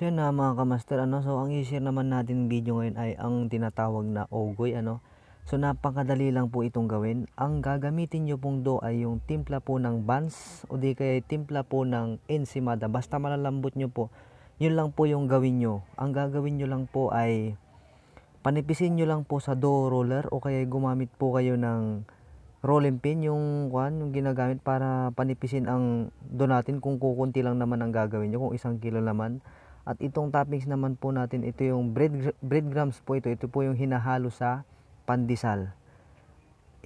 So yun na mga kamaster, ano? So ang i-share naman natin video ngayon ay ang tinatawag na Ugoy, ano? So napakadali lang po itong gawin. Ang gagamitin nyo pong do ay yung timpla po ng buns o di kaya timpla po ng ensimada. Basta malalambot nyo po, yun lang po yung gawin nyo. Ang gagawin nyo lang po ay panipisin nyo lang po sa dough roller o kaya gumamit po kayo ng rolling pin, yung ginagamit para panipisin ang dough natin kung kukunti lang naman ang gagawin nyo, kung 1 kilo naman. At itong toppings naman po natin, ito yung breadcrumbs po ito. Ito po yung hinahalo sa pandesal.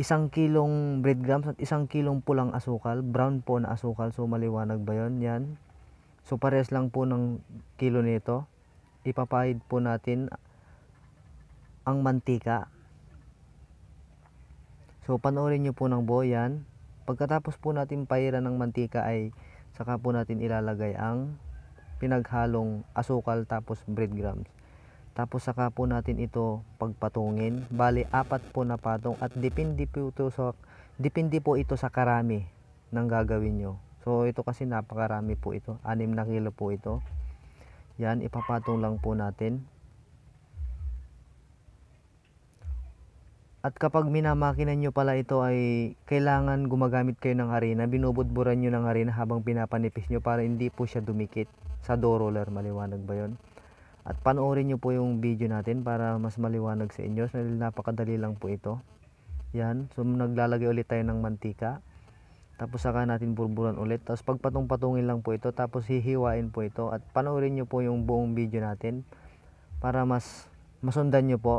1 kilong breadcrumbs at 1 kilong pulang asukal. Brown po na asukal. So maliwanag ba yun? Yan. So parehas lang po ng kilo nito. Ipapahid po natin ang mantika. So panoorin nyo po ng buo yan. Pagkatapos po natin pahiran ng mantika ay saka po natin ilalagay ang pinaghalong asukal tapos breadcrumbs. Tapos saka po natin ito pagpatungin. Bali 4 po na patong at depende po ito sa karami ng gagawin nyo. So ito kasi napakarami po ito. 6 na kilo po ito. Yan, ipapatong lang po natin. At kapag minamakinan nyo pala ito ay kailangan gumagamit kayo ng harina. Binubudburan nyo ng harina habang pinapanipis nyo para hindi po siya dumikit sa dough roller. Maliwanag ba yun? At panoorin nyo po yung video natin para mas maliwanag sa inyo. So, napakadali lang po ito. Yan. So naglalagay ulit tayo ng mantika. Tapos saka natin burburan ulit. Tapos pagpatong-patungin lang po ito. Tapos hihiwain po ito. At panoorin nyo po yung buong video natin para mas masundan nyo po.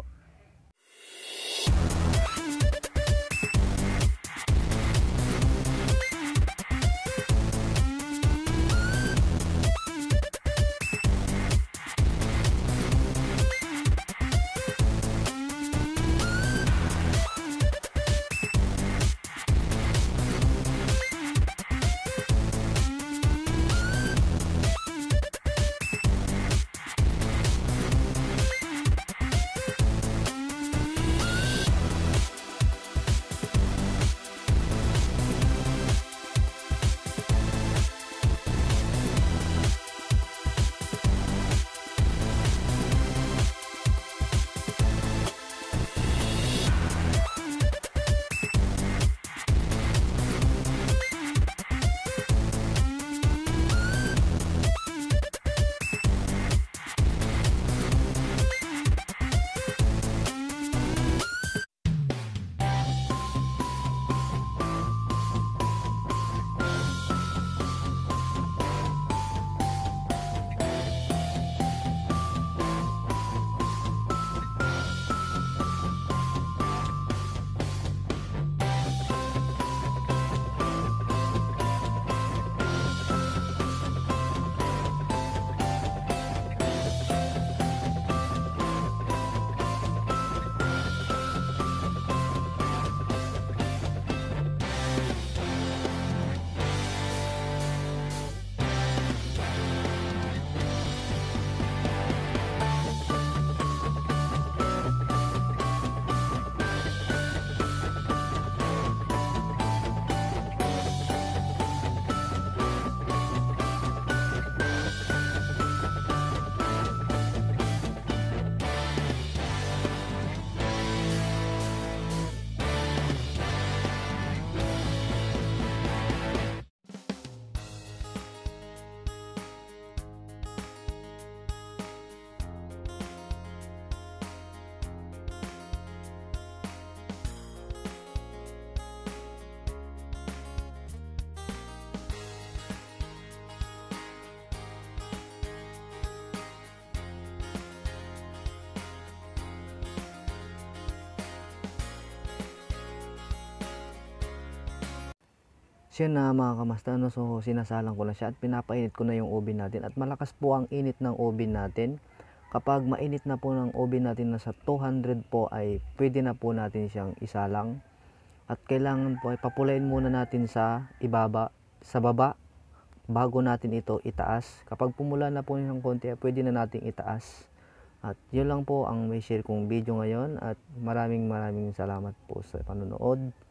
Siya na mga kamasta, ano? So sinasalang ko na siya at pinapainit ko na yung oven natin. At malakas po ang init ng oven natin. Kapag mainit na po ng oven natin na sa 200 po ay pwede na po natin siyang isalang. At kailangan po ay papulain muna natin sa baba bago natin ito itaas. Kapag pumula na po ng konti ay pwede na nating itaas. At yun lang po ang may share kong video ngayon at maraming salamat po sa panonood.